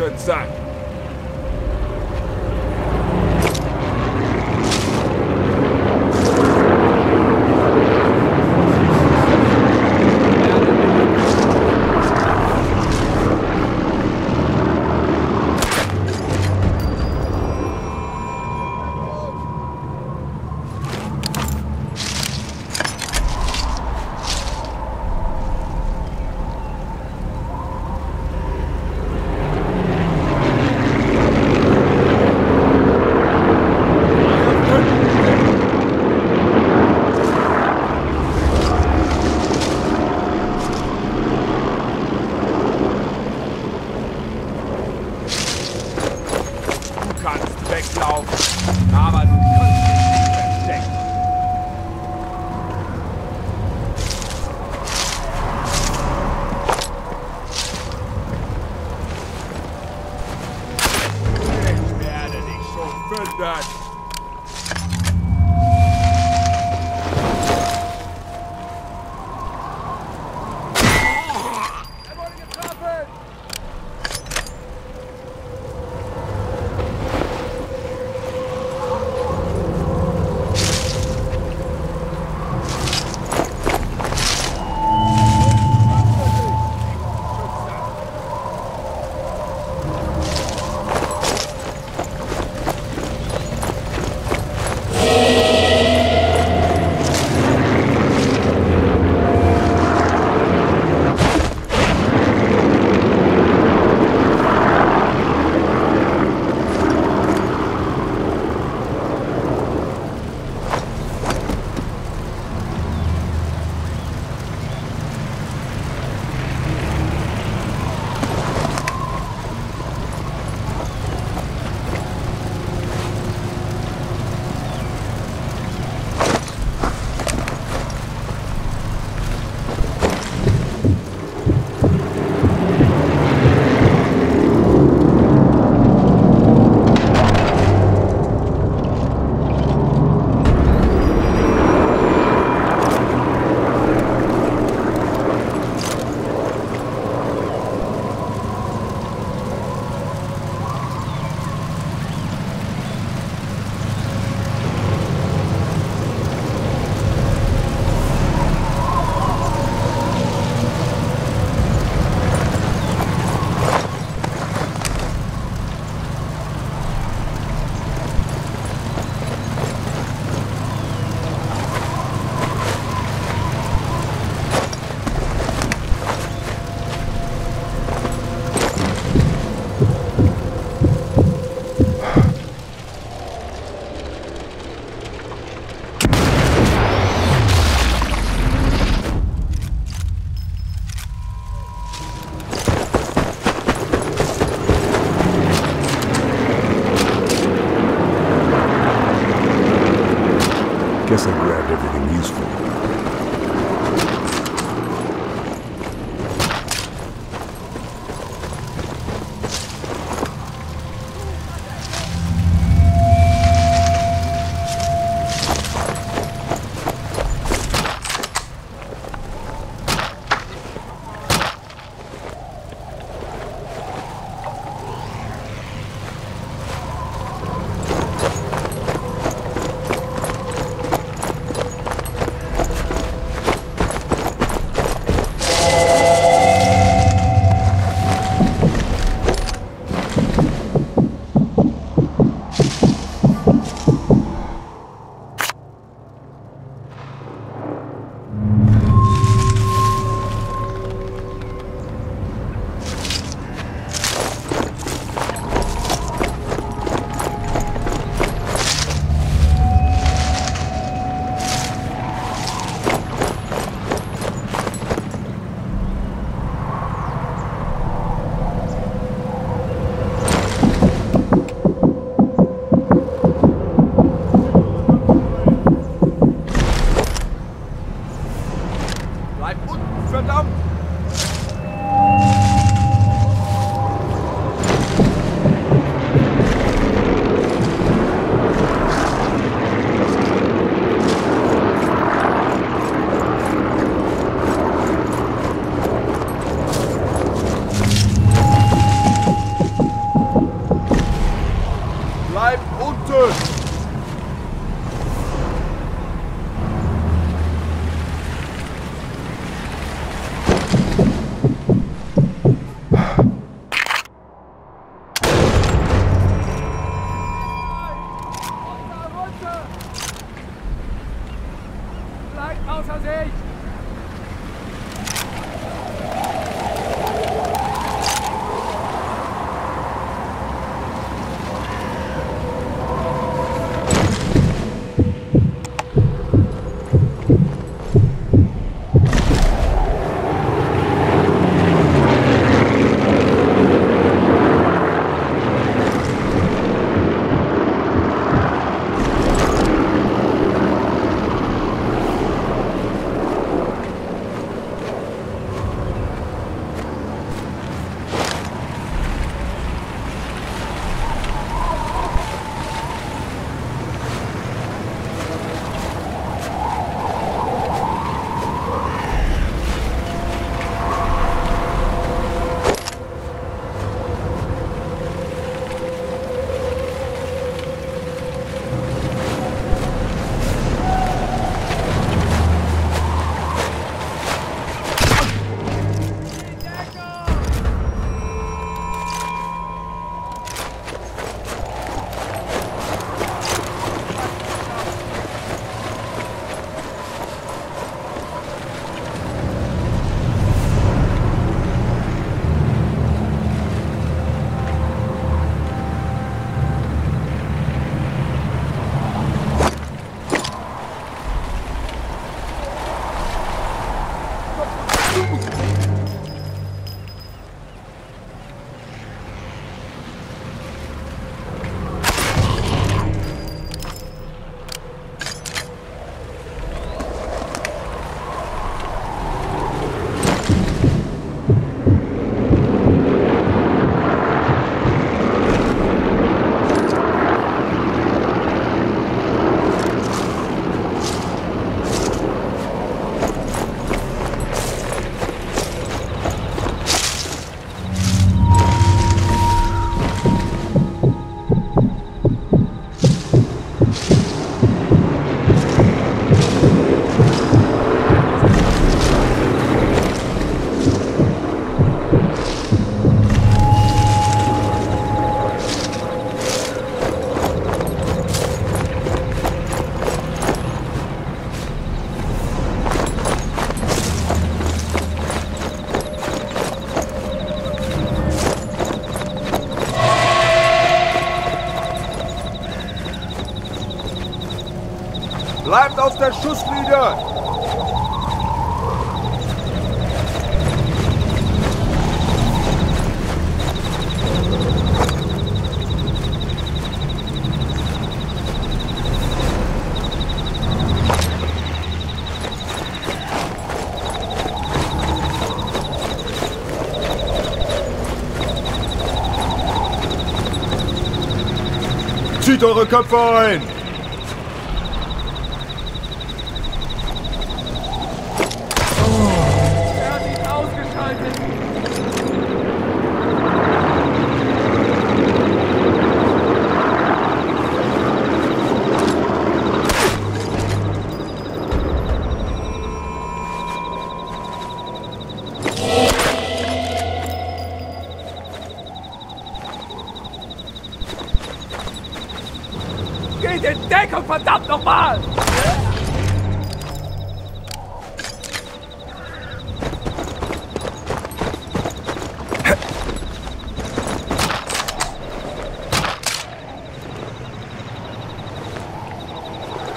action set. Guess I grabbed everything useful. Schütze! Bleibt auf der Schusslinie! Zieht eure Köpfe ein! Verdammt nochmal!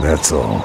That's all.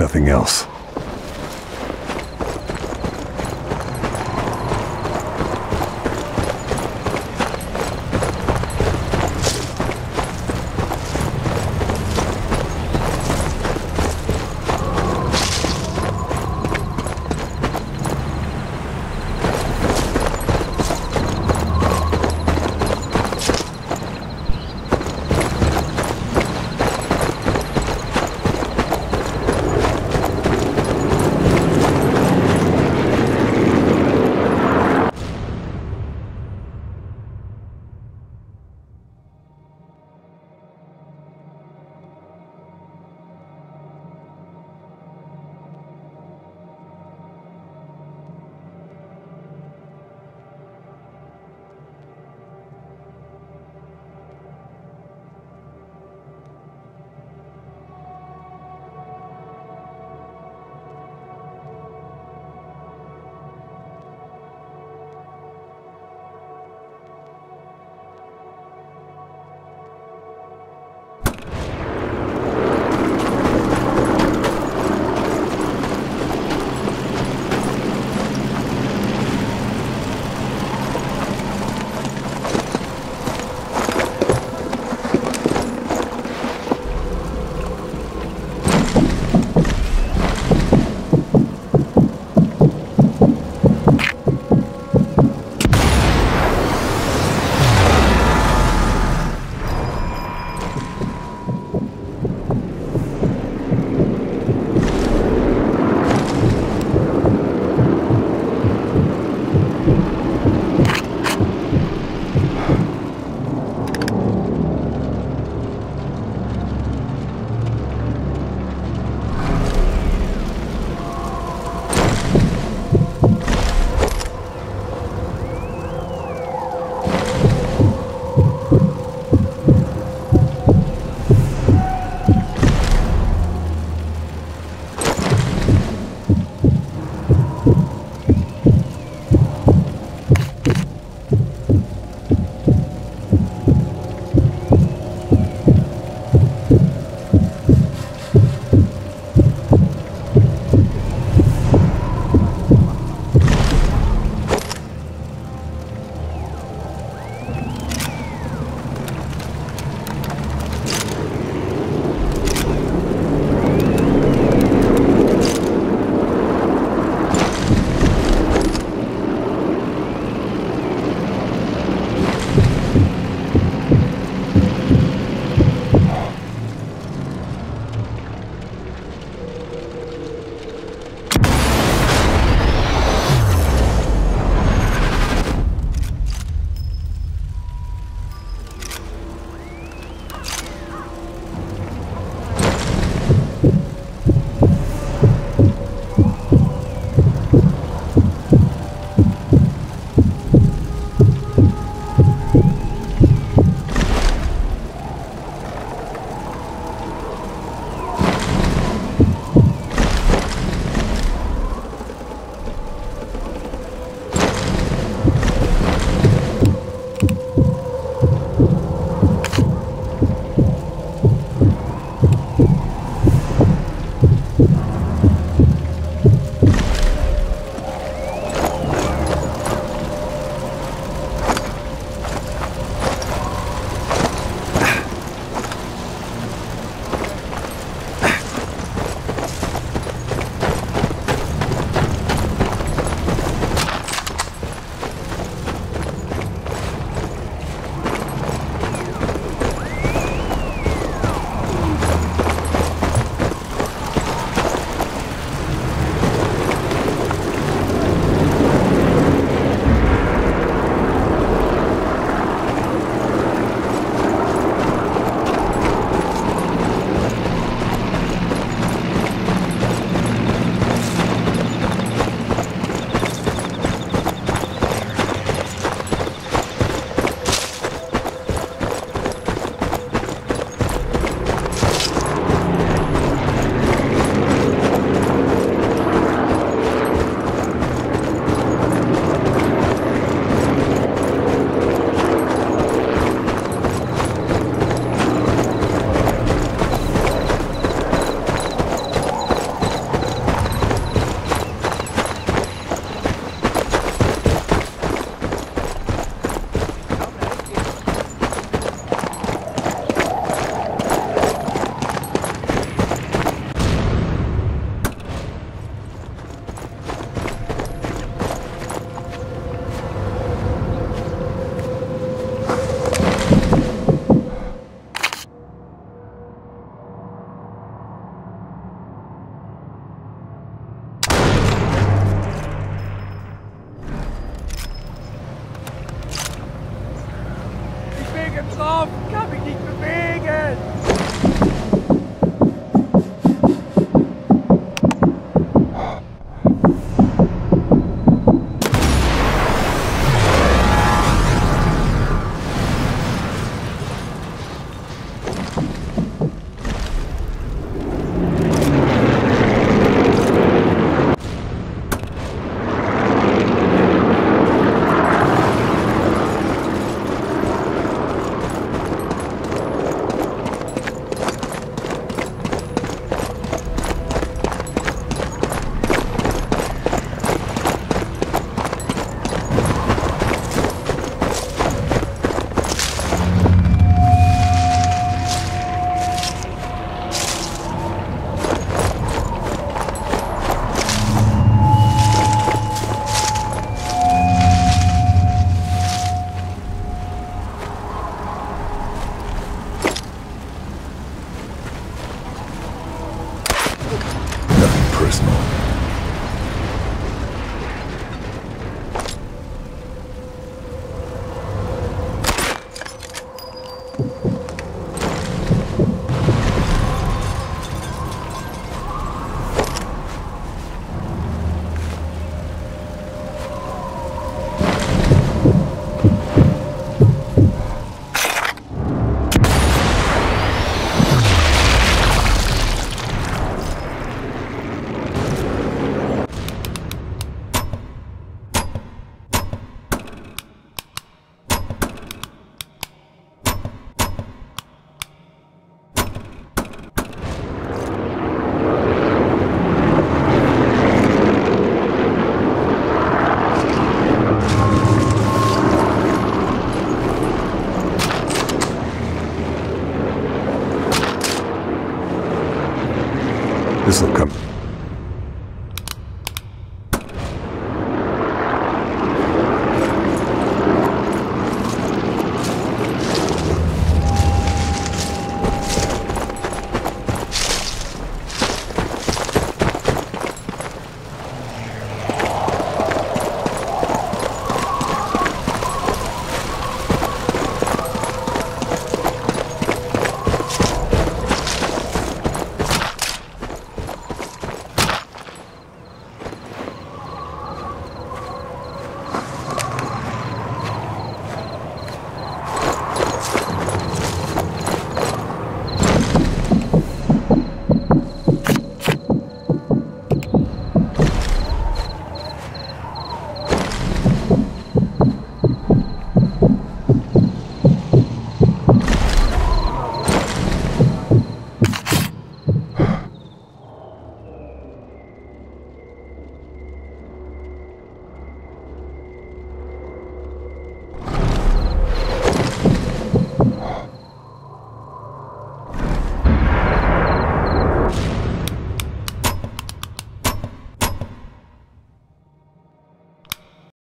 nothing else. personal. This will come.